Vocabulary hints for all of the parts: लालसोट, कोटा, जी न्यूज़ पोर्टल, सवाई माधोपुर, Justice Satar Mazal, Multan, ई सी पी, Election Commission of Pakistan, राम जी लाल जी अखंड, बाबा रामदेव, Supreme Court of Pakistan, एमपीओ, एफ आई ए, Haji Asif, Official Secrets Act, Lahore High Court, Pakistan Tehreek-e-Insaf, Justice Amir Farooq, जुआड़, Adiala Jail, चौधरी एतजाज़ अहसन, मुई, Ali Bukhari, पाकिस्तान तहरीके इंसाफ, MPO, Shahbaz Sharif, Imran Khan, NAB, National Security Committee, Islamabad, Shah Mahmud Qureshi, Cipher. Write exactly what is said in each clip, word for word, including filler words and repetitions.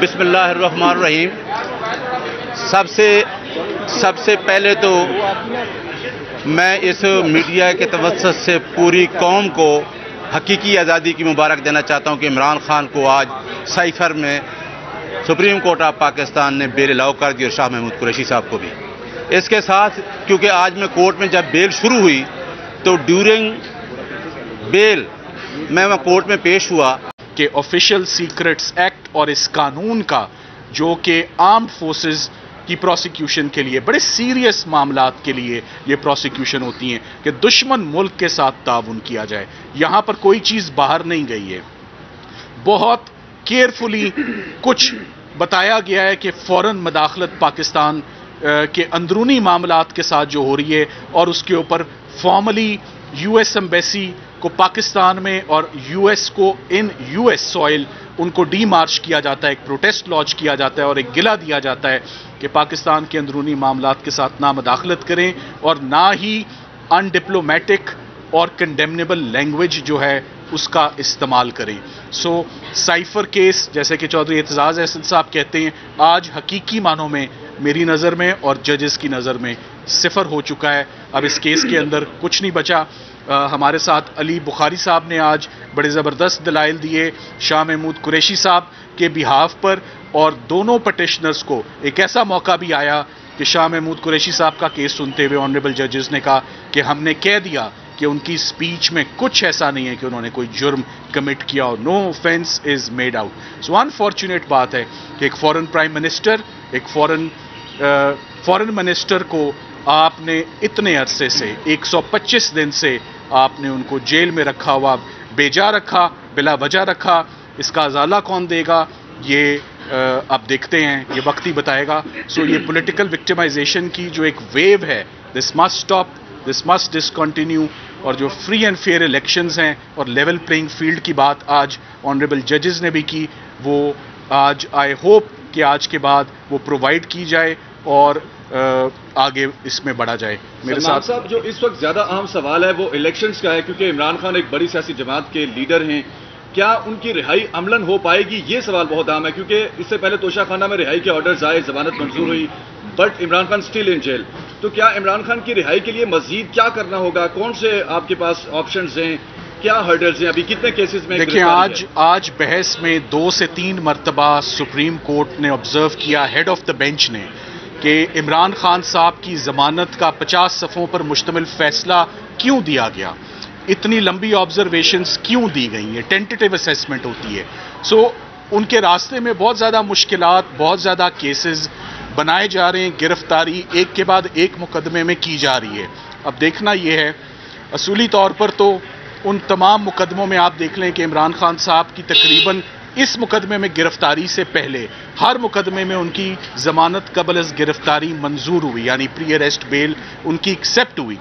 बिस्मिल्लाहिर्रहमानिर्रहीम। सबसे सबसे पहले तो मैं इस मीडिया के तवज्जो से पूरी कौम को हकीकी आज़ादी की मुबारक देना चाहता हूँ कि इमरान खान को आज साइफर में सुप्रीम कोर्ट ऑफ पाकिस्तान ने बेल अलाउ कर दी और शाह महमूद कुरैशी साहब को भी। इसके साथ क्योंकि आज मैं कोर्ट में जब बेल शुरू हुई तो ड्यूरिंग बेल मैं वहाँ कोर्ट में पेश हुआ कि ऑफिशियल सीक्रेट्स एक्ट और इस कानून का जो कि आर्म्ड फोर्सेस की प्रोसिक्यूशन के लिए बड़े सीरियस मामलात के लिए ये प्रोसिक्यूशन होती हैं कि दुश्मन मुल्क के साथ ताउन किया जाए। यहाँ पर कोई चीज़ बाहर नहीं गई है, बहुत केयरफुली कुछ बताया गया है कि फ़ौरन मदाखलत पाकिस्तान के अंदरूनी मामलात के साथ जो हो रही है और उसके ऊपर फॉर्मली यूएस एम्बेसी को पाकिस्तान में और यूएस को इन यूएस सोइल उनको डी मार्च किया जाता है, एक प्रोटेस्ट लॉन्च किया जाता है और एक गिला दिया जाता है कि पाकिस्तान के अंदरूनी मामलात के साथ ना मदाखलत करें और ना ही अनडिप्लोमेटिक और कंडेमनेबल लैंग्वेज जो है उसका इस्तेमाल करें। सो साइफर केस जैसे कि चौधरी एतजाज़ अहसन साहब कहते हैं आज हकीकी मानों में मेरी नज़र में और जजेस की नज़र में सिफर हो चुका है। अब इस केस के अंदर कुछ नहीं बचा। आ, हमारे साथ अली बुखारी साहब ने आज बड़े ज़बरदस्त दलाइल दिए शाह महमूद कुरैशी साहब के बिहाफ पर और दोनों पटिशनर्स को एक ऐसा मौका भी आया कि शाह महमूद कुरैशी साहब का केस सुनते हुए ऑनरेबल जजेस ने कहा कि हमने कह दिया कि उनकी स्पीच में कुछ ऐसा नहीं है कि उन्होंने कोई जुर्म कमिट किया हो, no offence is made out. So unfortunate बात है कि एक फ़ॉरेन प्राइम मिनिस्टर, एक फ़ॉरेन फ़ॉरेन मिनिस्टर को आपने इतने अरसे से एक सौ पच्चीस दिन से आपने उनको जेल में रखा हुआ, बेजा रखा, बिला वजह रखा। इसका अजाला कौन देगा ये आप देखते हैं, ये वक्त ही बताएगा। सो ये पॉलिटिकल विक्टिमाइजेशन की जो एक वेव है this must stop, this must discontinue. और जो फ्री एंड फेयर इलेक्शंस हैं और लेवल प्लेइंग फील्ड की बात आज ऑनरेबल जजेस ने भी की, वो आज आई होप कि आज के बाद वो प्रोवाइड की जाए और आगे इसमें बढ़ा जाए। मेरे साथ साहब जो इस वक्त ज़्यादा अहम सवाल है वो इलेक्शंस का है क्योंकि इमरान खान एक बड़ी सियासी जमात के लीडर हैं, क्या उनकी रिहाई अमलन हो पाएगी? ये सवाल बहुत अहम है क्योंकि इससे पहले तोशाखाना में रिहाई के ऑर्डर्स आए, जमानत मंजूर हुई, but Imran Khan still in jail. तो क्या इमरान खान की रिहाई के लिए मजीद क्या करना होगा? कौन से आपके पास ऑप्शंस हैं, क्या हर्डल्स हैं, अभी कितने केसेस में? देखिए आज आज बहस में दो से तीन मरतबा सुप्रीम कोर्ट ने ऑब्जर्व किया, हेड ऑफ द बेंच ने, कि इमरान खान साहब की जमानत का पचास सफ़ों पर मुश्तमिल फैसला क्यों दिया गया, इतनी लंबी ऑब्जर्वेशंस क्यों दी गई हैं, टेंटेटिव असेसमेंट होती है। सो उनके रास्ते में बहुत ज़्यादा मुश्किलात, बहुत ज़्यादा केसेस बनाए जा रहे हैं, गिरफ्तारी एक के बाद एक मुकदमे में की जा रही है। अब देखना यह है असूली तौर पर तो उन तमाम मुकदमों में आप देख लें कि इमरान खान साहब की तकरीबन इस मुकदमे में गिरफ्तारी से पहले हर मुकदमे में उनकी जमानत कबल अज गिरफ्तारी मंजूर हुई, यानी प्री अरेस्ट बेल उनकी एक्सेप्ट हुई।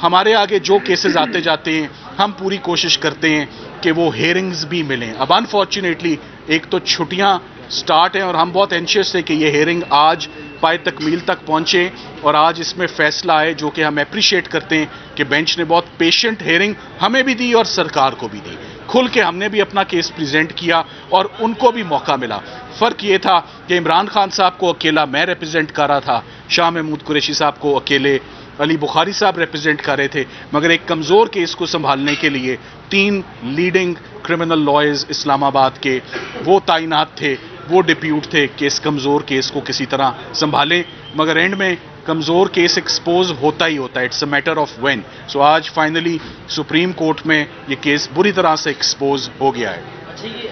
हमारे आगे जो केसेस आते जाते हैं हम पूरी कोशिश करते हैं कि वो हेयरिंग्स भी मिलें। अब अनफॉर्चुनेटली एक तो छुट्टियां स्टार्ट हैं और हम बहुत एंशियस थे कि ये हेयरिंग आज पाए तकमील तक पहुंचे और आज इसमें फैसला आए, जो कि हम अप्रिशिएट करते हैं कि बेंच ने बहुत पेशेंट हेयरिंग हमें भी दी और सरकार को भी दी, खुल के हमने भी अपना केस प्रेजेंट किया और उनको भी मौका मिला। फ़र्क ये था कि इमरान खान साहब को अकेला मैं रिप्रेजेंट कर रहा था, शाह महमूद कुरैशी साहब को अकेले अली बुखारी साहब रिप्रेजेंट कर रहे थे, मगर एक कमज़ोर केस को संभालने के लिए तीन लीडिंग क्रिमिनल लॉयर्स इस्लामाबाद के वो तैनात थे, वो डिप्यूट थे कि इस कमज़ोर केस को किसी तरह संभालें, मगर एंड में कमज़ोर केस एक्सपोज होता ही होता है, it's a matter of when. So आज फाइनली सुप्रीम कोर्ट में ये केस बुरी तरह से एक्सपोज हो गया है। अच्छा, ये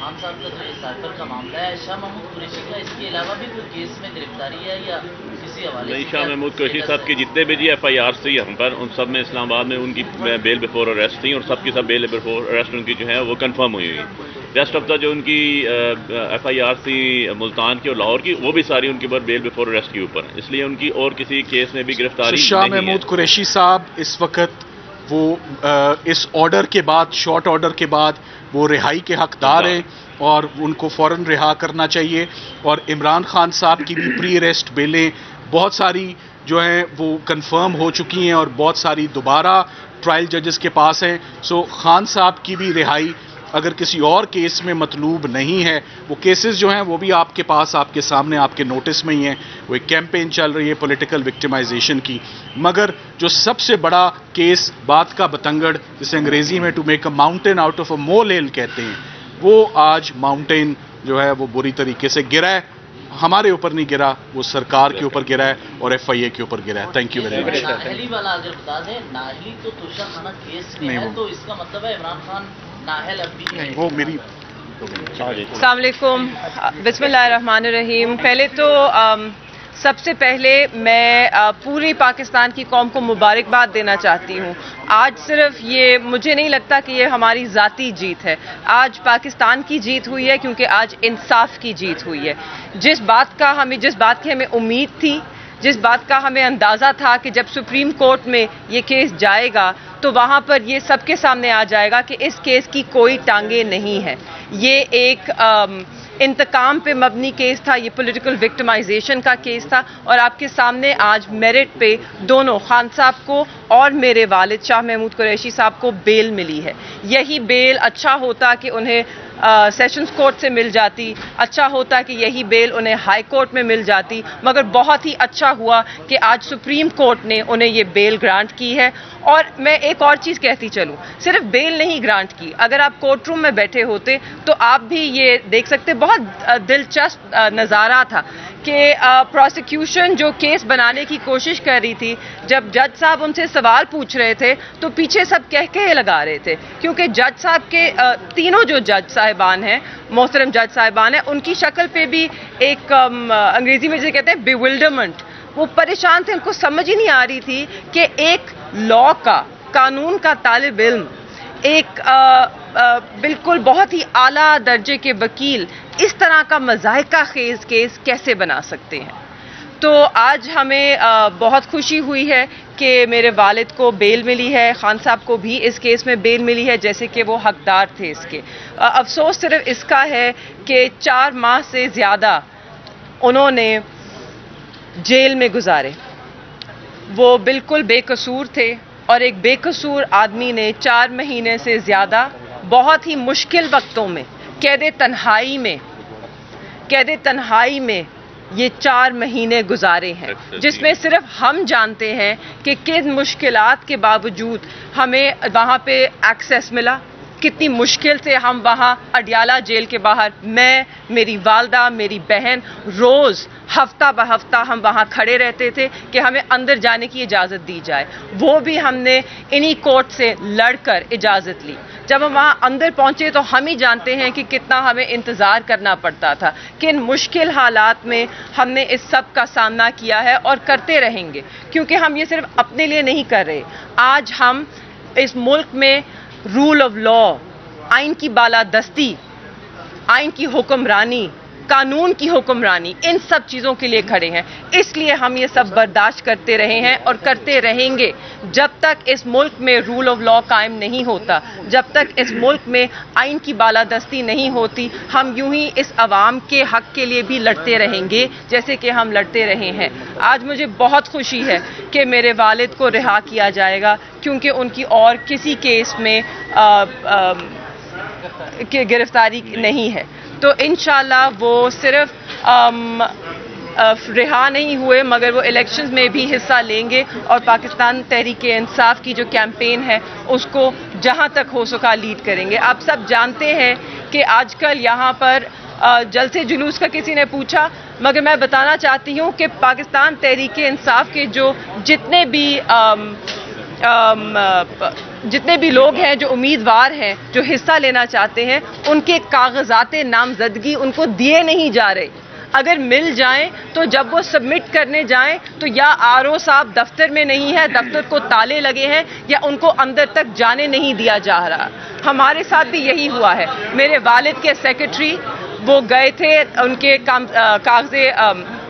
खान साहब का जो साइफर का मामला है, शाह महमूद कुरैशी का इसके अलावा भी कोई केस में गिरफ्तारी है या किसी हवाले? नहीं, शाह महमूद कुरैशी साहब की जितने भी जी एफ आई आर थी हम पर उन सब में इस्लामाबाद में उनकी बेल बिफोर अरेस्ट थी और सबकी सब बेल बिफोर अरेस्ट उनकी जो है वो कन्फर्म हुई हुई रेस्ट ऑफ द जो उनकी एफ आई आर थी मुल्तान की और लाहौर की वो भी सारी उनकी बार बेल बिफोर अरेस्ट के ऊपर, इसलिए उनकी और किसी केस में भी गिरफ्तारी नहीं है। शाह महमूद कुरैशी साहब इस वक्त वो आ, इस ऑर्डर के बाद, शॉर्ट ऑर्डर के बाद वो रिहाई के हकदार हैं और उनको फ़ौरन रिहा करना चाहिए। और इमरान खान साहब की भी प्री अरेस्ट बेलें बहुत सारी जो हैं वो कन्फर्म हो चुकी हैं और बहुत सारी दोबारा ट्रायल जजेस के पास हैं। सो खान साहब की भी रिहाई अगर किसी और केस में मतलूब नहीं है, वो केसेस जो हैं वो भी आपके पास, आपके सामने, आपके नोटिस में ही हैं। वो एक कैंपेन चल रही है पॉलिटिकल विक्टिमाइजेशन की, मगर जो सबसे बड़ा केस, बात का बतंगड़, जिसे अंग्रेजी में to make a mountain out of a mole hill कहते हैं, वो आज माउंटेन जो है वो बुरी तरीके से गिरा है। हमारे ऊपर नहीं गिरा, वो सरकार के ऊपर गिरा है और एफ आई ए के ऊपर गिरा है। Thank you very much. तो इसका मतलब है इमरान खान नाहल अभी वो मेरी अस्सलाम वालेकुम, बिस्मिल्लाह रहमान रहीम। पहले तो आम... सबसे पहले मैं पूरी पाकिस्तान की कौम को मुबारकबाद देना चाहती हूँ। आज सिर्फ ये, मुझे नहीं लगता कि ये हमारी ज़ाती जीत है, आज पाकिस्तान की जीत हुई है, क्योंकि आज इंसाफ की जीत हुई है। जिस बात का हमें जिस बात की हमें उम्मीद थी, जिस बात का हमें अंदाज़ा था कि जब सुप्रीम कोर्ट में ये केस जाएगा तो वहाँ पर ये सबके सामने आ जाएगा कि इस केस की कोई टांगे नहीं है, ये एक आम, इंतकाम पे मबनी केस था, ये पॉलिटिकल विक्टिमाइजेशन का केस था। और आपके सामने आज मेरिट पे दोनों खान साहब को और मेरे वालिद शाह महमूद कुरैशी साहब को बेल मिली है। यही बेल अच्छा होता कि उन्हें सेशंस कोर्ट से मिल जाती, अच्छा होता कि यही बेल उन्हें हाई कोर्ट में मिल जाती, मगर बहुत ही अच्छा हुआ कि आज सुप्रीम कोर्ट ने उन्हें ये बेल ग्रांट की है। और मैं एक और चीज़ कहती चलूँ, सिर्फ बेल नहीं ग्रांट की, अगर आप कोर्ट रूम में बैठे होते तो आप भी ये देख सकते, बहुत दिलचस्प नज़ारा था कि प्रोसिक्यूशन जो केस बनाने की कोशिश कर रही थी, जब जज साहब उनसे सवाल पूछ रहे थे तो पीछे सब कहकहे लगा रहे थे, क्योंकि जज साहब के आ, तीनों जो जज साहिबान हैं, मोहतरम जज साहिबान हैं, उनकी शक्ल पे भी एक अम, अंग्रेजी में जिसे कहते हैं bewilderment, वो परेशान थे, उनको समझ ही नहीं आ रही थी कि एक लॉ का, कानून का तालिब इल्म, एक आ, आ, बिल्कुल बहुत ही आला दर्जे के वकील इस तरह का मज़ायका खेज केस कैसे बना सकते हैं। तो आज हमें आ, बहुत खुशी हुई है कि मेरे वालिद को बेल मिली है, खान साहब को भी इस केस में बेल मिली है, जैसे कि वो हकदार थे इसके। आ, अफसोस सिर्फ इसका है कि चार माह से ज़्यादा उन्होंने जेल में गुजारे, वो बिल्कुल बेकसूर थे और एक बेकसूर आदमी ने चार महीने से ज़्यादा बहुत ही मुश्किल वक्तों में, कैद तन्हाई में, कैद तन्हाई में ये चार महीने गुजारे हैं, जिसमें सिर्फ हम जानते हैं कि किन मुश्किलात के बावजूद हमें वहाँ पे एक्सेस मिला, कितनी मुश्किल से हम वहाँ अडियाला जेल के बाहर, मैं, मेरी वालदा, मेरी बहन, रोज़ हफ्ता ब हफ्ता हम वहाँ खड़े रहते थे कि हमें अंदर जाने की इजाज़त दी जाए। वो भी हमने इन्हीं कोर्ट से लड़कर इजाज़त ली। जब हम वहाँ अंदर पहुँचे तो हम ही जानते हैं कि कितना हमें इंतज़ार करना पड़ता था, किन मुश्किल हालात में हमने इस सब का सामना किया है और करते रहेंगे, क्योंकि हम ये सिर्फ अपने लिए नहीं कर रहे। आज हम इस मुल्क में रूल ऑफ लॉ, आइन की बालादस्ती, आइन की हुक्मरानी, कानून की हुक्मरानी, इन सब चीज़ों के लिए खड़े हैं। इसलिए हम ये सब बर्दाश्त करते रहे हैं और करते रहेंगे जब तक इस मुल्क में रूल ऑफ लॉ कायम नहीं होता, जब तक इस मुल्क में आइन की बालादस्ती नहीं होती। हम यूं ही इस आवाम के हक के लिए भी लड़ते रहेंगे जैसे कि हम लड़ते रहे हैं। आज मुझे बहुत खुशी है कि मेरे वालिद को रिहा किया जाएगा, क्योंकि उनकी और किसी केस में आ, आ, के गिरफ्तारी नहीं है। तो इंशाल्लाह वो सिर्फ आम, रिहा नहीं हुए, मगर वो इलेक्शंस में भी हिस्सा लेंगे और पाकिस्तान तहरीके इंसाफ की जो कैंपेन है उसको जहां तक हो सका लीड करेंगे। आप सब जानते हैं कि आजकल यहां पर जलसे जुलूस का किसी ने पूछा, मगर मैं बताना चाहती हूं कि पाकिस्तान तहरीके इंसाफ के जो जितने भी आम, आम, जितने भी लोग हैं, जो उम्मीदवार हैं, जो हिस्सा लेना चाहते हैं, उनके कागजात नामजदगी उनको दिए नहीं जा रहे। अगर मिल जाएं तो जब वो सबमिट करने जाएं तो या आरओ साहब दफ्तर में नहीं है, दफ्तर को ताले लगे हैं, या उनको अंदर तक जाने नहीं दिया जा रहा। हमारे साथ भी यही हुआ है। मेरे वालिद के सेक्रेटरी वो गए थे, उनके कागजे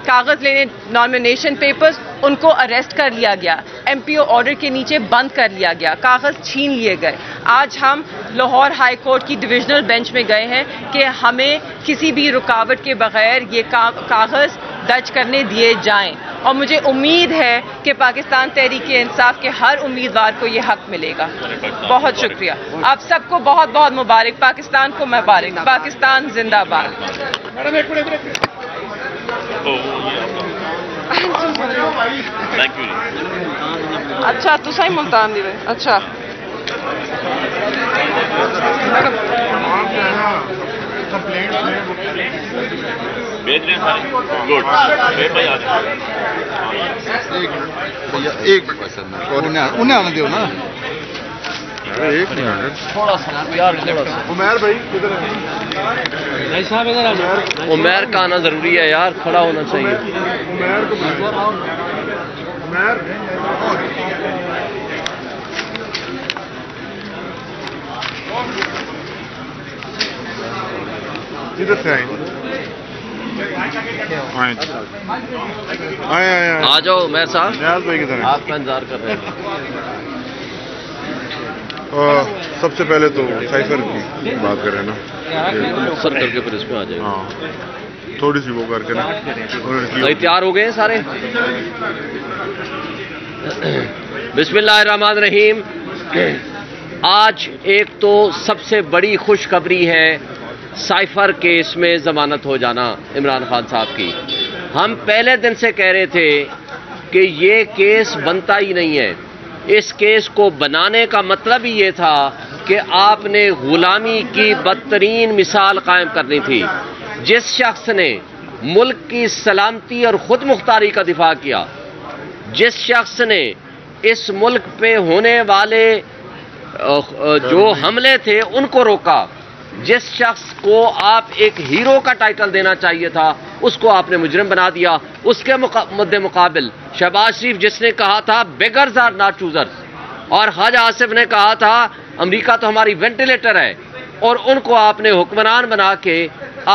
कागज़ लेने, नॉमिनेशन पेपर्स, उनको अरेस्ट कर लिया गया, एमपीओ ऑर्डर के नीचे बंद कर लिया गया, कागज़ छीन लिए गए। आज हम लाहौर हाई कोर्ट की डिविजनल बेंच में गए हैं कि हमें किसी भी रुकावट के बगैर ये कागज़ दर्ज करने दिए जाएं। और मुझे उम्मीद है कि पाकिस्तान तहरीक-ए- इंसाफ के हर उम्मीदवार को ये हक मिलेगा। बहुत शुक्रिया, आप सबको बहुत बहुत मुबारक, पाकिस्तान को मुबारक, पाकिस्तान जिंदाबाद। अच्छा तो सही मुल्तान दी अच्छा उन्हें आने दो ना एक मिनट थोड़ा सा यार उमर भाई किधर है? उमर का आना जरूरी है यार, खड़ा होना चाहिए उमर को। उमर किधर से आए? आए आए आ जाओ उमर साहब, नियाज भाई किधर है? आपका इंतजार कर रहे हैं। सबसे पहले तो साइफर की बात करें ना, सर करके फिर इसमें आ जाए। हाँ थोड़ी सी वो करके ना। तैयार हो गए सारे? बिस्मिल्लाहिर्रहमानिर्रहीम। आज एक तो सबसे बड़ी खुशखबरी है साइफर केस में जमानत हो जाना इमरान खान साहब की। हम पहले दिन से कह रहे थे कि ये केस बनता ही नहीं है। इस केस को बनाने का मतलब ही ये था कि आपने गुलामी की बदतरीन मिसाल कायम करनी थी। जिस शख्स ने मुल्क की सलामती और खुद मुख्तारी का दिफा किया, जिस शख्स ने इस मुल्क पे होने वाले जो हमले थे उनको रोका, जिस शख्स को आप एक हीरो का टाइटल देना चाहिए था उसको आपने मुजरिम बना दिया। उसके मुद्दे मुकाबिल शहबाज शरीफ जिसने कहा था बेगर्स आर नॉट चूजर्स, और हाजी आसिफ ने कहा था अमेरिका तो हमारी वेंटिलेटर है, और उनको आपने हुक्मरान बना के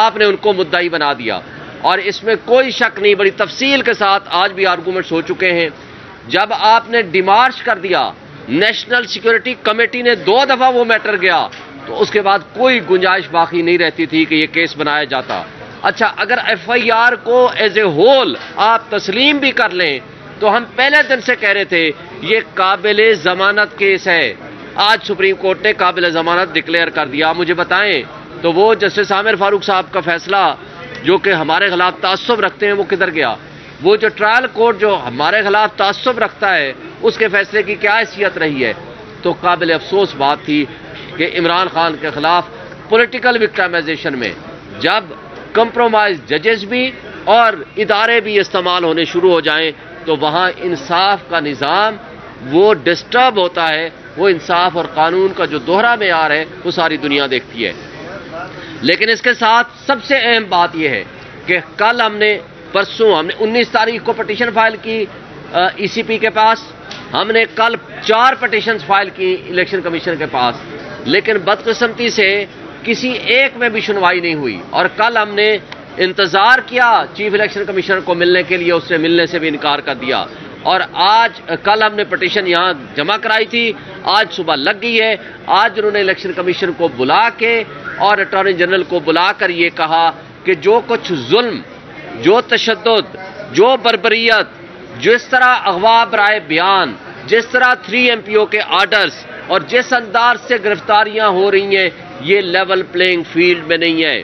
आपने उनको मुद्दाई बना दिया। और इसमें कोई शक नहीं, बड़ी तफसील के साथ आज भी आर्गूमेंट्स हो चुके हैं। जब आपने डिमार्च कर दिया, नेशनल सिक्योरिटी कमेटी ने दो दफ़ा वो मैटर गया, तो उसके बाद कोई गुंजाइश बाकी नहीं रहती थी कि ये केस बनाया जाता। अच्छा, अगर एफ आई आर को एज ए होल आप तस्लीम भी कर लें तो हम पहले दिन से कह रहे थे ये काबिल जमानत केस है। आज सुप्रीम कोर्ट ने काबिल जमानत डिक्लेयर कर दिया। मुझे बताएं तो वो जस्टिस आमिर फारूक साहब का फैसला जो कि हमारे खिलाफ तासुब रखते हैं वो किधर गया? वो जो ट्रायल कोर्ट जो हमारे खिलाफ तासुब रखता है उसके फैसले की क्या हैसियत रही है? तो काबिल अफसोस बात थी कि इमरान खान के खिलाफ पॉलिटिकल विक्टिमाइजेशन में जब कंप्रोमाइज जजेस भी और इदारे भी इस्तेमाल होने शुरू हो जाएं तो वहाँ इंसाफ का निज़ाम वो डिस्टर्ब होता है। वो इंसाफ और कानून का जो दोहरा मेयार है वो सारी दुनिया देखती है। लेकिन इसके साथ सबसे अहम बात यह है कि कल हमने परसों हमने उन्नीस तारीख को पटिशन फाइल की ई सी पी के पास, हमने कल चार पटिशन फाइल की इलेक्शन कमीशन के पास, लेकिन बदकिस्मती से किसी एक में भी सुनवाई नहीं हुई। और कल हमने इंतज़ार किया चीफ इलेक्शन कमिश्नर को मिलने के लिए, उससे मिलने से भी इनकार कर दिया। और आज कल हमने पटिशन यहाँ जमा कराई थी, आज सुबह लग गई है। आज उन्होंने इलेक्शन कमीशन को बुला के और अटॉर्नी जनरल को बुला कर ये कहा कि जो कुछ जुल्म, जो तशद्दुद, जो बर्बरियत, जिस तरह अगवा बराए बयान, जिस तरह थ्री एम पी ओ के आर्डर्स और जिस अंदाज से गिरफ्तारियां हो रही हैं, ये लेवल प्लेइंग फील्ड में नहीं है।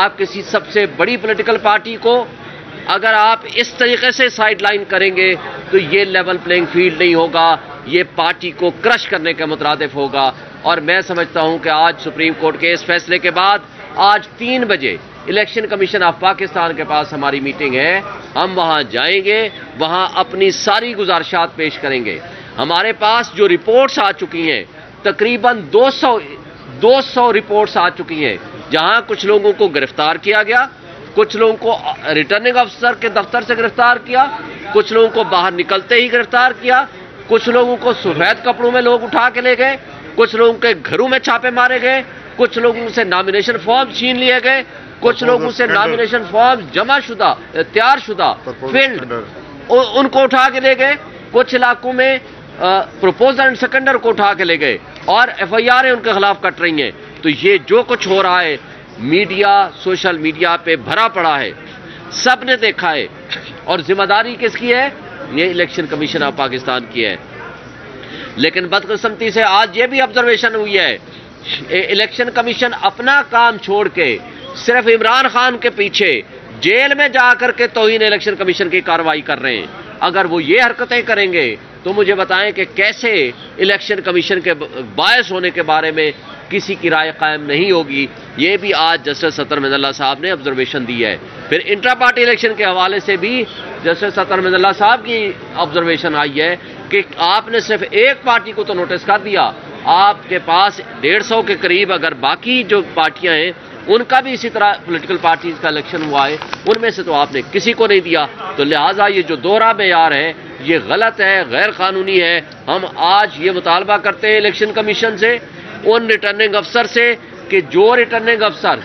आप किसी सबसे बड़ी पॉलिटिकल पार्टी को अगर आप इस तरीके से साइडलाइन करेंगे तो ये लेवल प्लेइंग फील्ड नहीं होगा, ये पार्टी को क्रश करने के मुतरादिफ होगा। और मैं समझता हूं कि आज सुप्रीम कोर्ट के इस फैसले के बाद आज तीन बजे इलेक्शन कमीशन ऑफ पाकिस्तान के पास हमारी मीटिंग है। हम वहाँ जाएंगे, वहाँ अपनी सारी गुजारिशात पेश करेंगे। हमारे पास जो रिपोर्ट्स आ चुकी हैं तकरीबन दो सौ दो सौ रिपोर्ट्स आ चुकी हैं, जहां कुछ लोगों को गिरफ्तार किया गया, कुछ लोगों को रिटर्निंग अफसर के दफ्तर से गिरफ्तार किया, कुछ लोगों को बाहर निकलते ही गिरफ्तार किया, कुछ लोगों को सफेद कपड़ों में लोग उठा के ले गए, कुछ लोगों के घरों में छापे मारे गए, कुछ लोगों से नॉमिनेशन फॉर्म छीन लिए गए, कुछ लोगों से नॉमिनेशन फॉर्म जमा शुदा तैयार शुदा फील्ड उनको उठा के ले गए, कुछ इलाकों में प्रपोजल एंड सेकेंडर को उठा के ले गए और एफ आई आर उनके खिलाफ कट रही हैं। तो ये जो कुछ हो रहा है मीडिया सोशल मीडिया पे भरा पड़ा है, सब ने देखा है। और जिम्मेदारी किसकी है? ये इलेक्शन कमीशन ऑफ पाकिस्तान की है। लेकिन बदकिस्मती से आज ये भी ऑब्जर्वेशन हुई है, इलेक्शन कमीशन अपना काम छोड़ के सिर्फ इमरान खान के पीछे जेल में जाकर के तौहीन इलेक्शन कमीशन की कार्रवाई कर रहे हैं। अगर वो ये हरकतें करेंगे तो मुझे बताएं कि कैसे इलेक्शन कमीशन के बायस होने के बारे में किसी की राय कायम नहीं होगी। ये भी आज जस्टिस सतर मजल्ला साहब ने ऑब्जर्वेशन दी है। फिर इंट्रा पार्टी इलेक्शन के हवाले से भी जस्टिस सतर मजल्ला साहब की ऑब्जर्वेशन आई है कि आपने सिर्फ एक पार्टी को तो नोटिस कर दिया, आपके पास डेढ़ सौ के करीब अगर बाकी जो पार्टियां हैं उनका भी इसी तरह पॉलिटिकल पार्टीज का इलेक्शन हुआ है, उनमें से तो आपने किसी को नहीं दिया। तो लिहाजा ये जो दोहरा मेयार है ये गलत है, गैर कानूनी है। हम आज ये मुतालबा करते हैं इलेक्शन कमीशन से, उन रिटर्निंग अफसर से कि जो रिटर्निंग अफसर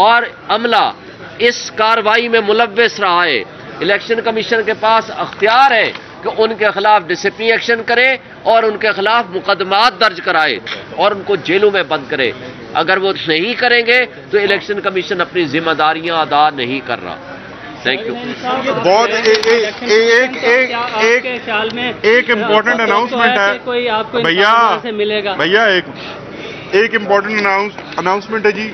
और अमला इस कार्रवाई में मुलव्विस रहा है, इलेक्शन कमीशन के पास अख्तियार है कि उनके खिलाफ डिसिप्लिन एक्शन करे और उनके खिलाफ मुकदमात दर्ज कराए और उनको जेलों में बंद करे। अगर वो नहीं करेंगे तो इलेक्शन कमीशन अपनी जिम्मेदारियां अदा नहीं कर रहा। Thank you. बहुत एक एक एक इम्पोर्टेंट अनाउंसमेंट है भैया मिलेगा भैया एक एक इम्पोर्टेंट अनाउंसमेंट है जी।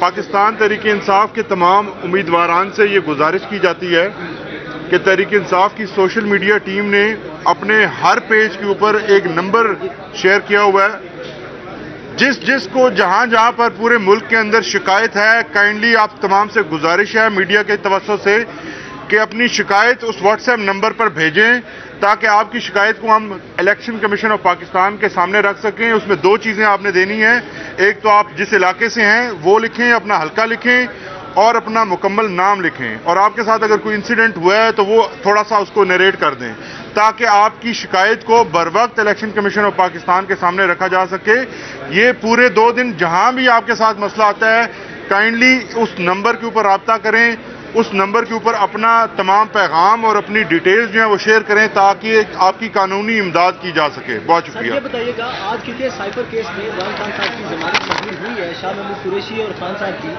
पाकिस्तान तहरीक इंसाफ के तमाम उम्मीदवारान से ये गुजारिश की जाती है कि तहरीक इंसाफ की सोशल मीडिया टीम ने अपने हर पेज के ऊपर एक नंबर शेयर किया हुआ है, जिस जिस को जहां जहां पर पूरे मुल्क के अंदर शिकायत है, काइंडली आप तमाम से गुजारिश है मीडिया के तवज्जो से कि अपनी शिकायत उस व्हाट्सएप नंबर पर भेजें ताकि आपकी शिकायत को हम इलेक्शन कमीशन ऑफ पाकिस्तान के सामने रख सकें। उसमें दो चीज़ें आपने देनी है, एक तो आप जिस इलाके से हैं वो लिखें, अपना हल्का लिखें और अपना मुकम्मल नाम लिखें, और आपके साथ अगर कोई इंसिडेंट हुआ है तो वो थोड़ा सा उसको नरेट कर दें ताकि आपकी शिकायत को बर वक्त इलेक्शन कमीशन ऑफ पाकिस्तान के सामने रखा जा सके। ये पूरे दो दिन जहां भी आपके साथ मसला आता है काइंडली उस नंबर के ऊपर रब्ता करें, उस नंबर के ऊपर अपना तमाम पैगाम और अपनी डिटेल्स जो है वो शेयर करें ताकि आपकी कानूनी इमदाद की जा सके। बहुत शुक्रिया। ये बताइएगा आज क्योंकि साइफर केस में इमरान खान साहब की जमानत मंजूर हुई है, शाह महमूद कुरैशी और खान साहब की,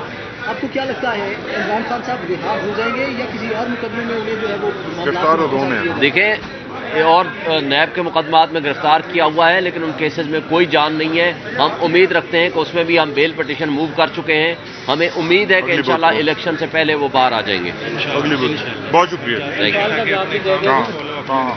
आपको क्या लगता है इमरान खान साहब रिहा हो जाएंगे या किसी और मुकदमे में उन्हें जो है वो गिरफ्तार होने? देखें, और नैब के मुकदमात में गिरफ्तार किया हुआ है लेकिन उन केसेज में कोई जान नहीं है। हम उम्मीद रखते हैं कि उसमें भी हम बेल पटिशन मूव कर चुके हैं, हमें उम्मीद है कि इंशाल्लाह इलेक्शन से पहले वो बाहर आ जाएंगे। बहुत शुक्रिया।